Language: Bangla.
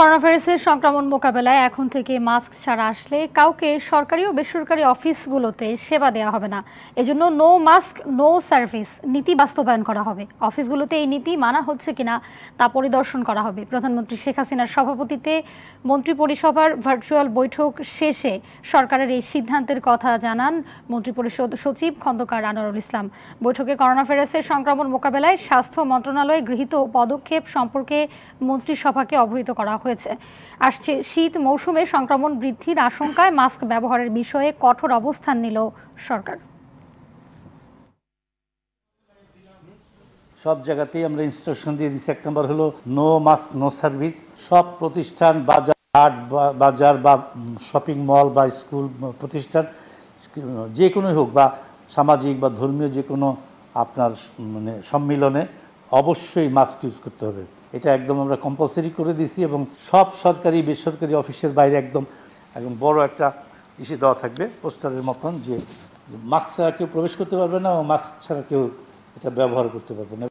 করোনাভাইরাসের সংক্রমণ মোকাবেলায় এখন থেকে মাস্ক ছাড়া আসলে কাউকে সরকারি ও বেসরকারি অফিসগুলোতে সেবা দেয়া হবে না। এজন্য নো মাস্ক নো সার্ভিস নীতি বাস্তবায়ন করা হবে। অফিসগুলোতে এই নীতি মানা হচ্ছে কিনা তা পরিদর্শন করা হবে। প্রধানমন্ত্রী শেখ হাসিনার সভাপতিত্বে মন্ত্রিপরিষভার ভার্চুয়াল বৈঠক শেষে সরকারের এই সিদ্ধান্তের কথা জানান মন্ত্রিপরিষদ সচিব খন্দকার আনোয়ারুল ইসলাম। বৈঠকে করোনাভাইরাসের সংক্রমণ মোকাবেলায় স্বাস্থ্য মন্ত্রণালয় গৃহীত পদক্ষেপ সম্পর্কে মন্ত্রিসভাকে অবহিত করা হয়। আসছে শীত মৌসুমে সংক্রমণ বৃদ্ধির আশঙ্কায় মাস্ক ব্যবহারের বিষয়ে কঠোর অবস্থান নিল সরকার। সব জায়গাতেই আমরা ইনস্ট্রাকশন দিয়ে দিচ্ছি। এক নম্বর হলো নো মাস্ক নো সার্ভিস। সব প্রতিষ্ঠান, বাজার বা শপিং মল বা স্কুল প্রতিষ্ঠান যে কোনোই হোক, বা সামাজিক বা ধর্মীয় যে কোনো আপনার মানে সম্মিলনে অবশ্যই মাস্ক ইউজ করতে হবে। এটা একদম আমরা কম্পালসারি করে দিয়েছি এবং সব সরকারি বেসরকারি অফিসের বাইরে একদম বড় একটা ইস্যু দেওয়া থাকবে পোস্টারের মতন, যে মাস্ক ছাড়া কেউ প্রবেশ করতে পারবে না ও মাস্ক ছাড়া কেউ এটা ব্যবহার করতে পারবে না।